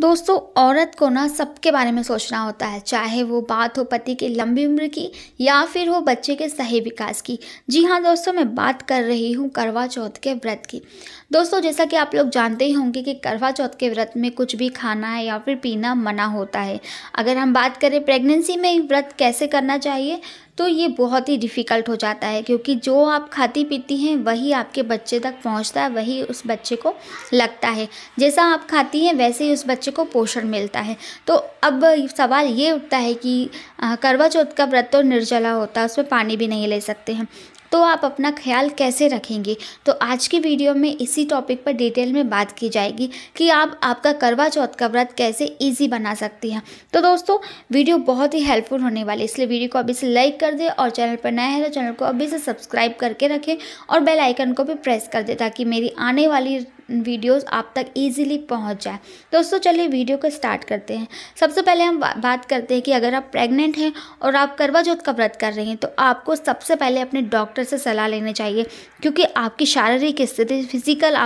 दोस्तों, औरत को ना सबके बारे में सोचना होता है, चाहे वो बात हो पति की लंबी उम्र की या फिर हो बच्चे के सही विकास की। जी हाँ दोस्तों, मैं बात कर रही हूँ करवा चौथ के व्रत की। दोस्तों, जैसा कि आप लोग जानते ही होंगे कि करवा चौथ के व्रत में कुछ भी खाना या फिर पीना मना होता है। अगर हम बात करें प्रेगनेंसी में व्रत कैसे करना चाहिए तो ये बहुत ही डिफ़िकल्ट हो जाता है, क्योंकि जो आप खाती पीती हैं वही आपके बच्चे तक पहुंचता है, वही उस बच्चे को लगता है। जैसा आप खाती हैं वैसे ही उस बच्चे को पोषण मिलता है। तो अब सवाल ये उठता है कि करवा चौथ का व्रत तो निर्जला होता है, उसमें पानी भी नहीं ले सकते हैं, तो आप अपना ख्याल कैसे रखेंगे। तो आज की वीडियो में इसी टॉपिक पर डिटेल में बात की जाएगी कि आप आपका करवा चौथ का व्रत कैसे इजी बना सकती हैं। तो दोस्तों, वीडियो बहुत ही हेल्पफुल होने वाली है, इसलिए वीडियो को अभी से लाइक कर दें और चैनल पर नया है तो चैनल को अभी से सब्सक्राइब करके रखें और बेल आइकन को भी प्रेस कर दें ताकि मेरी आने वाली वीडियोस आप तक इजीली पहुंच जाए। दोस्तों, चलिए वीडियो को स्टार्ट करते हैं। सबसे पहले हम बात करते हैं कि अगर आप प्रेग्नेंट हैं और आप करवा चौथ का व्रत कर रहे हैं तो आपको सबसे पहले अपने डॉक्टर से सलाह लेनी चाहिए, क्योंकि आपकी शारीरिक स्थिति, फिजिकल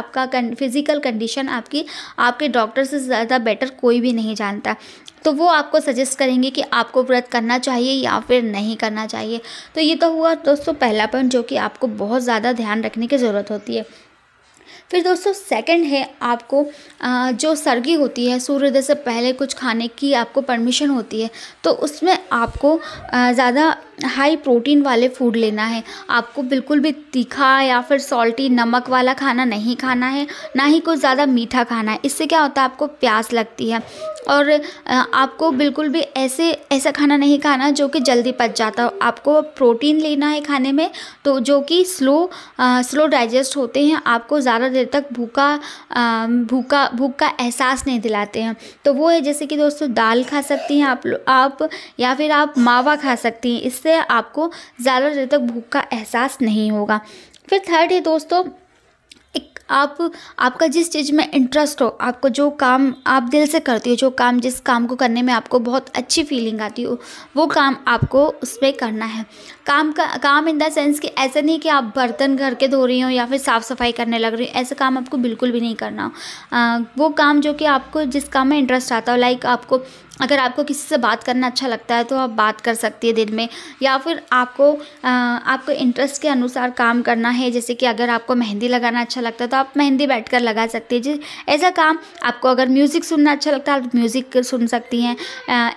फिजिकल कंडीशन आपकी आपके डॉक्टर से ज़्यादा बेटर कोई भी नहीं जानता। तो वो आपको सजेस्ट करेंगे कि आपको व्रत करना चाहिए या फिर नहीं करना चाहिए। तो ये तो हुआ दोस्तों पहला पॉइंट, जो कि आपको बहुत ज़्यादा ध्यान रखने की ज़रूरत होती है। फिर दोस्तों सेकंड है, आपको जो सर्गी होती है, सूर्योदय से पहले कुछ खाने की आपको परमिशन होती है, तो उसमें आपको ज़्यादा हाई प्रोटीन वाले फूड लेना है। आपको बिल्कुल भी तीखा या फिर सॉल्टी नमक वाला खाना नहीं खाना है, ना ही कुछ ज़्यादा मीठा खाना है। इससे क्या होता है, आपको प्यास लगती है। और आपको बिल्कुल भी ऐसा खाना नहीं खाना जो कि जल्दी पच जाता हो। आपको प्रोटीन लेना है खाने में, तो जो कि स्लो डाइजेस्ट होते हैं, आपको ज़्यादा देर तक भूख का एहसास नहीं दिलाते हैं। तो वो है जैसे कि दोस्तों दाल खा सकती हैं आप या फिर आप मावा खा सकती हैं। इससे आपको ज़्यादा देर तक भूख का एहसास नहीं होगा। फिर थर्ड है दोस्तों, आपका जिस चीज़ में इंटरेस्ट हो, आपको जो काम आप दिल से करती हो, जिस काम को करने में आपको बहुत अच्छी फीलिंग आती हो, वो काम आपको उसमें करना है। काम इन द सेंस कि ऐसा नहीं कि आप बर्तन घर के धो रही हो या फिर साफ़ सफाई करने लग रही हो, ऐसा काम आपको बिल्कुल भी नहीं करना हो। वो काम जो कि आपको जिस काम में इंटरेस्ट आता हो, लाइक आपको अगर आपको किसी से बात करना अच्छा लगता है तो आप बात कर सकती है दिन में, या फिर आपको इंटरेस्ट के अनुसार काम करना है। जैसे कि अगर आपको मेहंदी लगाना अच्छा लगता है तो आप मेहंदी बैठकर लगा सकती है, ऐसा काम। आपको अगर म्यूज़िक सुनना अच्छा लगता है आप म्यूज़िक सुन सकती हैं।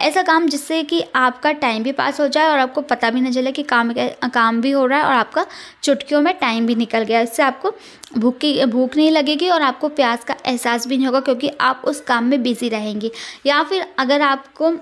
ऐसा काम जिससे कि आपका टाइम भी पास हो जाए और आपको पता भी ना चले कि काम भी हो रहा है और आपका चुटकियों में टाइम भी निकल गया। इससे आपको भूख नहीं लगेगी और आपको प्यास का एहसास भी नहीं होगा, क्योंकि आप उस काम में बिज़ी रहेंगी। या फिर अगर आपको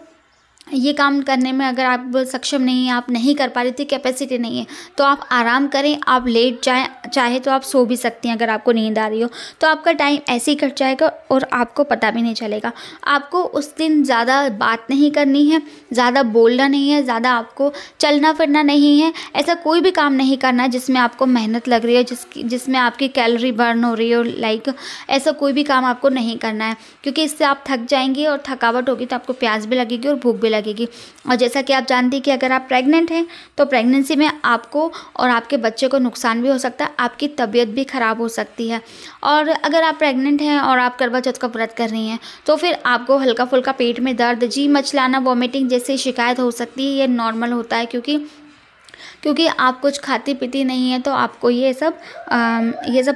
ये काम करने में अगर आप सक्षम नहीं हैं, आप नहीं कर पा रही थी, कैपेसिटी नहीं है, तो आप आराम करें, आप लेट जाएँ, चाहे तो आप सो भी सकती हैं। अगर आपको नींद आ रही हो तो आपका टाइम ऐसे ही कट जाएगा और आपको पता भी नहीं चलेगा। आपको उस दिन ज़्यादा बात नहीं करनी है, ज़्यादा बोलना नहीं है, ज़्यादा आपको चलना फिरना नहीं है। ऐसा कोई भी काम नहीं करना जिसमें आपको मेहनत लग रही हो, जिसमें आपकी कैलोरी बर्न हो रही हो, लाइक ऐसा कोई भी काम आपको नहीं करना है, क्योंकि इससे आप थक जाएंगे और थकावट होगी तो आपको प्यास भी लगेगी और भूख भी लगेगी। और जैसा कि आप जानती हैं कि अगर आप प्रेग्नेंट हैं तो प्रेगनेंसी में आपको और आपके बच्चे को नुकसान भी हो सकता है, आपकी तबीयत भी ख़राब हो सकती है। और अगर आप प्रेग्नेंट हैं और आप करवा चौथ का व्रत कर रही हैं तो फिर आपको हल्का फुल्का पेट में दर्द, जी मचलाना, वॉमिटिंग जैसी शिकायत हो सकती है। ये नॉर्मल होता है, क्योंकि आप कुछ खाती पीती नहीं है तो आपको ये सब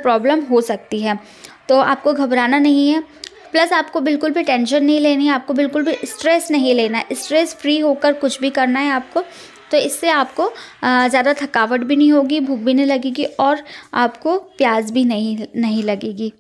प्रॉब्लम हो सकती है। तो आपको घबराना नहीं है, प्लस आपको बिल्कुल भी टेंशन नहीं लेनी है, आपको बिल्कुल भी स्ट्रेस नहीं लेना है, स्ट्रेस फ्री होकर कुछ भी करना है आपको। तो इससे आपको ज़्यादा थकावट भी नहीं होगी, भूख भी नहीं लगेगी और आपको प्यास भी नहीं लगेगी।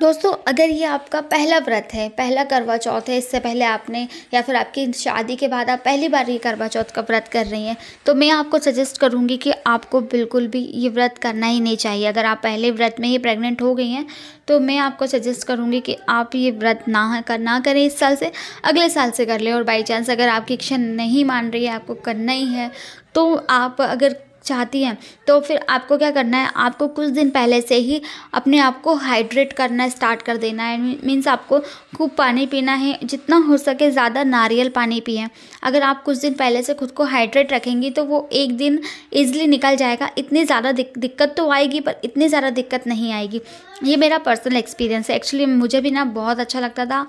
दोस्तों, अगर ये आपका पहला व्रत है, पहला करवा चौथ है, इससे पहले आपने या फिर आपकी शादी के बाद आप पहली बार ये करवा चौथ का व्रत कर रही हैं, तो मैं आपको सजेस्ट करूँगी कि आपको बिल्कुल भी ये व्रत करना ही नहीं चाहिए। अगर आप पहले व्रत में ही प्रेग्नेंट हो गई हैं तो मैं आपको सजेस्ट करूँगी कि आप ये व्रत ना करें। इस साल से अगले साल से कर लें। और बाई चांस अगर आपकी इच्छा नहीं मान रही है, आपको करना ही है, तो आप अगर चाहती हैं तो फिर आपको क्या करना है, आपको कुछ दिन पहले से ही अपने आप को हाइड्रेट करना स्टार्ट कर देना है। मीन्स आपको खूब पानी पीना है, जितना हो सके ज़्यादा नारियल पानी पिएं। अगर आप कुछ दिन पहले से खुद को हाइड्रेट रखेंगी तो वो एक दिन ईजिली निकल जाएगा। इतनी ज़्यादा दिक्कत तो आएगी पर इतनी ज़्यादा दिक्कत नहीं आएगी। ये मेरा पर्सनल एक्सपीरियंस है। एक्चुअली मुझे भी ना बहुत अच्छा लगता था,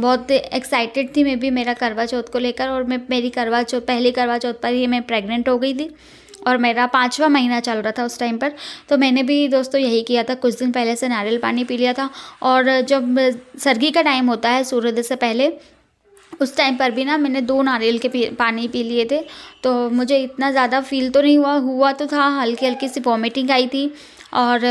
बहुत एक्साइटेड थी मैं भी मेरा करवा चौथ को लेकर। और मैं मेरी करवा चौथ, पहली करवा चौथ पर ही मैं प्रेग्नेंट हो गई थी और मेरा 5वां महीना चल रहा था उस टाइम पर। तो मैंने भी दोस्तों यही किया था, कुछ दिन पहले से नारियल पानी पी लिया था। और जब सर्दी का टाइम होता है सूर्योदय से पहले, उस टाइम पर भी ना मैंने 2 नारियल के पानी पी लिए थे। तो मुझे इतना ज़्यादा फील तो नहीं हुआ तो था, हल्की हल्की सी वॉमिटिंग आई थी और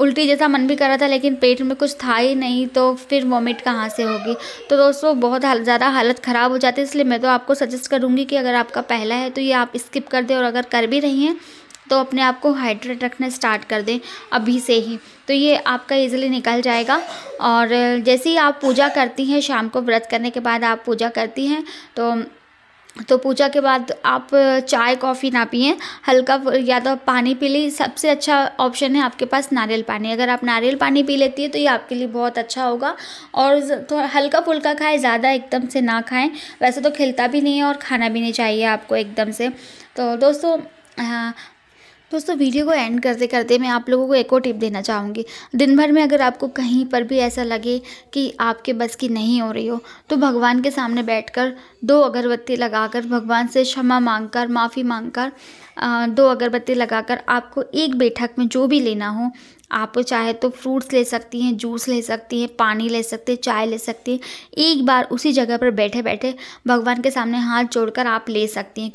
उल्टी जैसा मन भी कर रहा था, लेकिन पेट में कुछ था ही नहीं तो फिर वॉमिट कहाँ से होगी। तो दोस्तों बहुत ज़्यादा हालत ख़राब हो जाती है, इसलिए मैं तो आपको सजेस्ट करूँगी कि अगर आपका पहला है तो ये आप स्किप कर दें, और अगर कर भी रही हैं तो अपने आप को हाइड्रेट रखना स्टार्ट कर दें अभी से ही, तो ये आपका इजीली निकल जाएगा। और जैसे ही आप पूजा करती हैं, शाम को व्रत करने के बाद आप पूजा करती हैं तो पूजा के बाद आप चाय कॉफ़ी ना पिएं, हल्का या तो पानी पी ली। सबसे अच्छा ऑप्शन है आपके पास नारियल पानी। अगर आप नारियल पानी पी लेती है तो ये आपके लिए बहुत अच्छा होगा। और थोड़ा हल्का फुल्का खाएं, ज़्यादा एकदम से ना खाएं। वैसे तो खिलता भी नहीं है और खाना भी नहीं चाहिए आपको एकदम से। तो दोस्तों वीडियो को एंड करते करते मैं आप लोगों को एक और टिप देना चाहूँगी। दिन भर में अगर आपको कहीं पर भी ऐसा लगे कि आपके बस की नहीं हो रही हो तो भगवान के सामने बैठकर 2 अगरबत्ती लगाकर, भगवान से क्षमा मांगकर, माफ़ी मांगकर, 2 अगरबत्ती लगाकर आपको एक बैठक में जो भी लेना हो, आप चाहे तो फ्रूट्स ले सकती हैं, जूस ले सकती हैं, पानी ले सकती हैं, चाय ले सकती हैं। एक बार उसी जगह पर बैठे बैठे भगवान के सामने हाथ जोड़कर आप ले सकती हैं,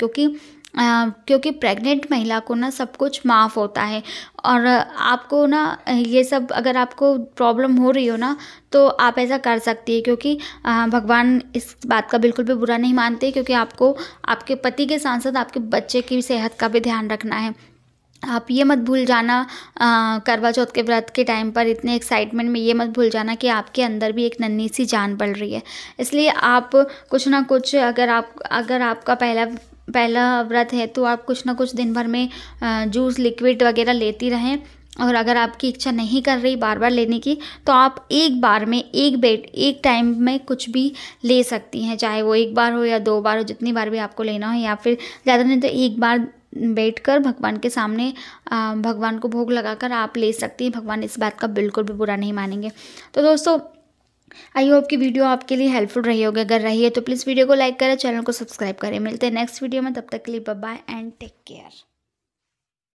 क्योंकि प्रेग्नेंट महिला को ना सब कुछ माफ़ होता है। और आपको ना ये सब अगर आपको प्रॉब्लम हो रही हो ना तो आप ऐसा कर सकती है, क्योंकि भगवान इस बात का बिल्कुल भी बुरा नहीं मानते, क्योंकि आपको आपके पति के साथ साथ आपके बच्चे की सेहत का भी ध्यान रखना है। आप ये मत भूल जाना, करवा चौथ के व्रत के टाइम पर इतने एक्साइटमेंट में ये मत भूल जाना कि आपके अंदर भी एक नन्ही सी जान पड़ रही है। इसलिए आप कुछ ना कुछ, अगर आपका पहला व्रत है तो आप कुछ ना कुछ दिन भर में जूस, लिक्विड वगैरह लेती रहें। और अगर आपकी इच्छा नहीं कर रही बार बार लेने की तो आप एक बार में एक टाइम में कुछ भी ले सकती हैं, चाहे वो एक बार हो या 2 बार हो, जितनी बार भी आपको लेना हो। या फिर ज़्यादा नहीं तो एक बार बैठकर भगवान के सामने भगवान को भोग लगाकर आप ले सकती हैं। भगवान इस बात का बिल्कुल भी बुरा नहीं मानेंगे। तो दोस्तों आई होप कि वीडियो आपके लिए हेल्पफुल रही होगी। अगर रही है तो प्लीज़ वीडियो को लाइक करें, चैनल को सब्सक्राइब करें। मिलते हैं नेक्स्ट वीडियो में, तब तक के लिए bye bye and take care.